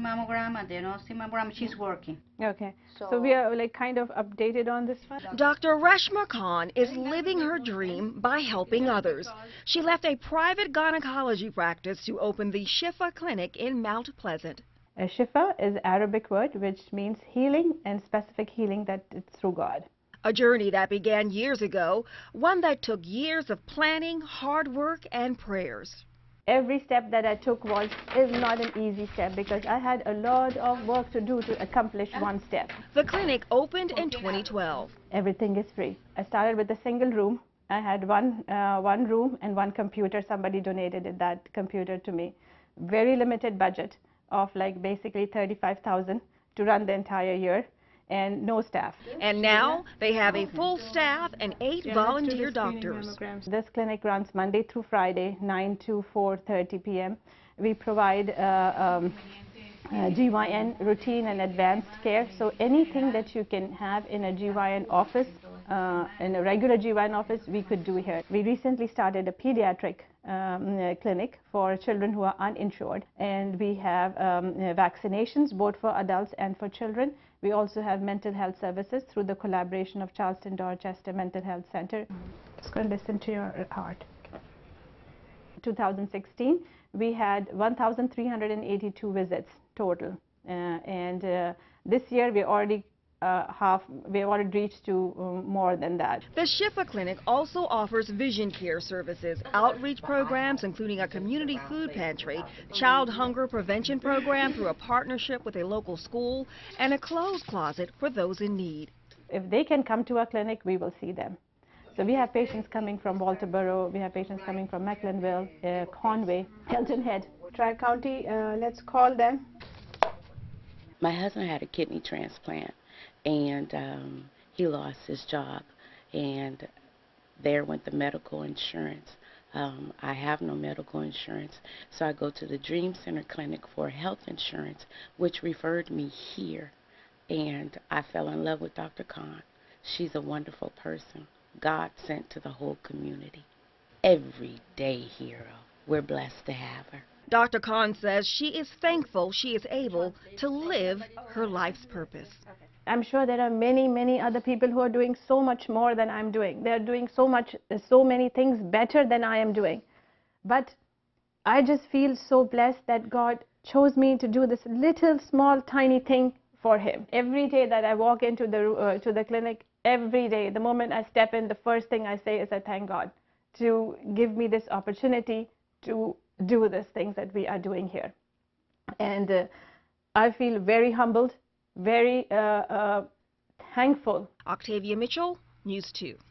mammogram and the nursing mammogram. She's working. Okay. So we are like kind of updated on this one. Dr. Reshma Khan is living her dream by helping others. She left a private gynecology practice to open the Shifa clinic in Mount Pleasant. Shifa is an Arabic word which means healing, and specific healing that it's through God. A journey that began years ago, one that took years of planning, hard work, and prayers. Every step that I took is not an easy step because I had a lot of work to do to accomplish one step. The clinic opened in 2012. Everything is free. I started with a single room. I had one room and one computer. Somebody donated that computer to me. Very limited budget of like basically $35,000 to run the entire year, and no staff. And now they have a full staff and 8 volunteer doctors. This clinic runs Monday through Friday, 9 to 4:30 p.m. We provide GYN routine and advanced care, so anything that you can have in a GYN office, in a regular GYN office, we could do here. We recently started a pediatric clinic for children who are uninsured, and we have vaccinations both for adults and for children. We also have mental health services through the collaboration of Charleston Dorchester Mental Health Center. It's going to listen to your heart. 2016, we had 1,382 visits total, and this year we already we already reached to more than that. The Shifa clinic also offers vision care services, outreach programs including a community food pantry, child hunger prevention program through a partnership with a local school, and a clothes closet for those in need. If they can come to our clinic, we will see them. So we have patients coming from Walterboro, we have patients coming from Mecklenville, Conway, Hilton Head, Tri-County, let's call them. My husband had a kidney transplant, and he lost his job, and there went the medical insurance. I have no medical insurance, so I go to the Dream Center Clinic for health insurance, which referred me here, and I fell in love with Dr. Khan. She's a wonderful person, God sent to the whole community. Everyday hero. We're blessed to have her. Dr. Khan says she is thankful she is able to live her life's purpose. I'm sure there are many, many other people who are doing so much more than I'm doing. They're doing so much, so many things better than I am doing. But I just feel so blessed that God chose me to do this little, small, tiny thing for Him. Every day that I walk into the clinic, every day, the moment I step in, the first thing I say is I thank God to give me this opportunity to do these things that we are doing here. And I feel very humbled, very thankful. Octavia Mitchell, News 2.